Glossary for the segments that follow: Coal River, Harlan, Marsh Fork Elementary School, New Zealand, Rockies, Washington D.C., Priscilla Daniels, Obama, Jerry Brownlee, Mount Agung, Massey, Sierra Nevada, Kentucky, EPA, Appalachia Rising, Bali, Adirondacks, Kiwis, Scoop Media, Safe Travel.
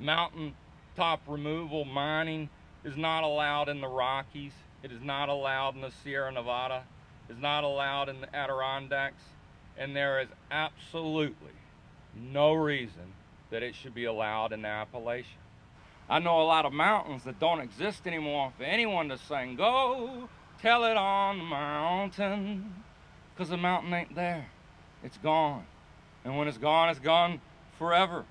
Mountaintop removal mining is not allowed in the Rockies. It is not allowed in the Sierra Nevada. It is not allowed in the Adirondacks. And there is absolutely no reason that it should be allowed in Appalachia. I know a lot of mountains that don't exist anymore for anyone to sing, "Go tell it on the mountain," because the mountain ain't there. It's gone. And when it's gone forever.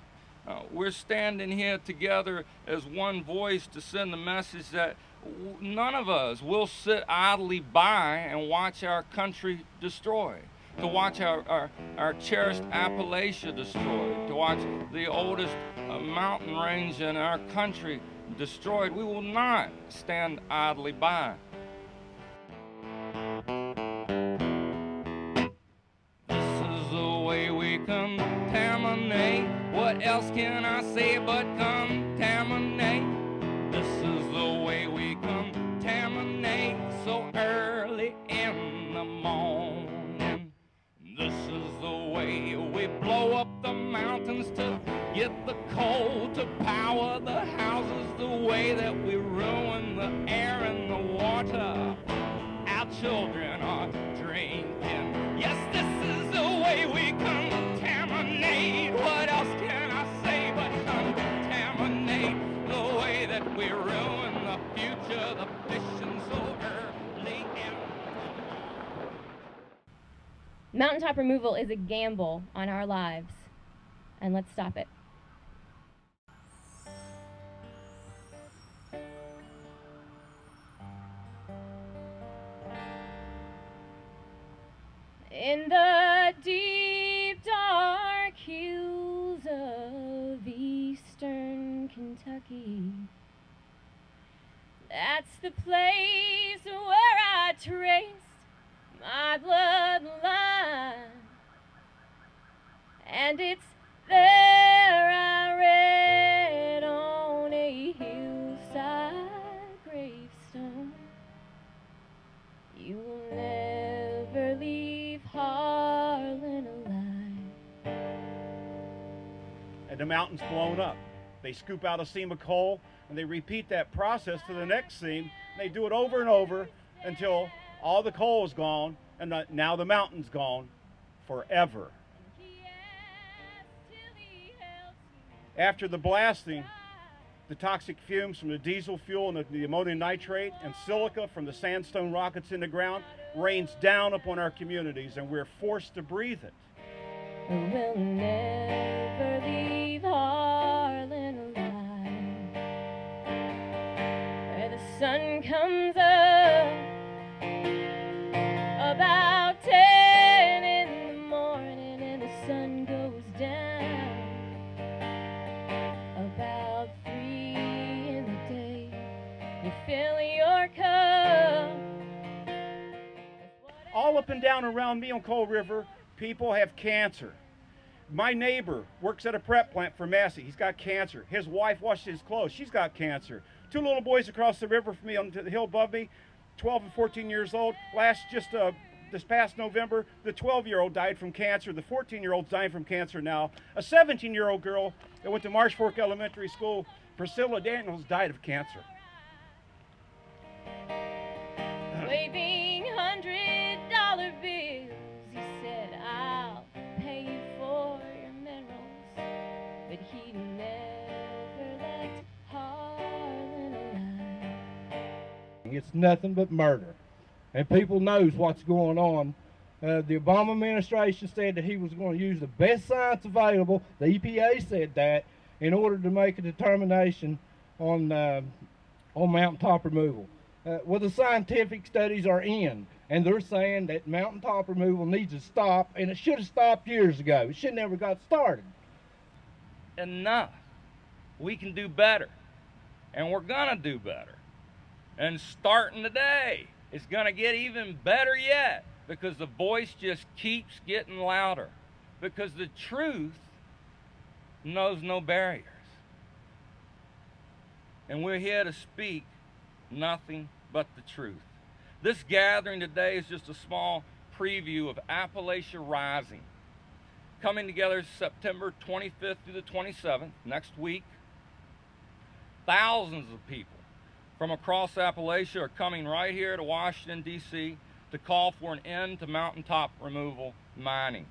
We're standing here together as one voice to send the message that none of us will sit idly by and watch our country destroyed, to watch our cherished Appalachia destroyed, to watch the oldest mountain range in our country destroyed. We will not stand idly by. Contaminate. What else can I say but contaminate? This is the way we contaminate so early in the morning. This is the way we blow up the mountains to get the coal to power the houses. The way that we ruin the air and the water our children are drinking. Yes, this is the way we contaminate. What else can I say but contaminate? The way that we ruin the future, the vision so early in. Mountaintop removal is a gamble on our lives, and let's stop it. In the deep, dark hills of eastern Kentucky, that's the place where I traced my bloodline, and it's there I read on a hillside gravestone, "You will never leave Harlan alive." And the mountain's blown up. They scoop out a seam of coal and they repeat that process to the next seam. They do it over and over until all the coal is gone, and now the mountain's gone forever. After the blasting, the toxic fumes from the diesel fuel and the ammonium nitrate and silica from the sandstone rockets in the ground rains down upon our communities, and we're forced to breathe it. We'll never leave Harlan alive, where the sun comes up about 10 in the morning and the sun goes down about 3 in the day. You fill your cup. All up and down around me on Coal River, people have cancer. My neighbor works at a prep plant for Massey. He's got cancer. His wife washes his clothes. She's got cancer. Two little boys across the river from me on the hill above me, 12 and 14 years old. This past November, the 12-year-old died from cancer. The 14-year-old's dying from cancer now. A 17-year-old girl that went to Marsh Fork Elementary School, Priscilla Daniels, died of cancer. Waving $100 bills, he said, "I'll pay you for your minerals," but he never liked Harlan alive. It's nothing but murder, and people knows what's going on. The Obama administration said that he was going to use the best science available. The EPA said that in order to make a determination on mountaintop removal. Well, the scientific studies are in, and they're saying that mountaintop removal needs to stop, and it should have stopped years ago. It should never got started. Enough. We can do better, and we're gonna do better. And starting today, it's gonna get even better yet, because the voice just keeps getting louder, because the truth knows no barriers. And we're here to speak nothing but the truth. This gathering today is just a small preview of Appalachia Rising, coming together September 25th through the 27th, next week, Thousands of people from across Appalachia are coming right here to Washington, D.C. to call for an end to mountaintop removal mining.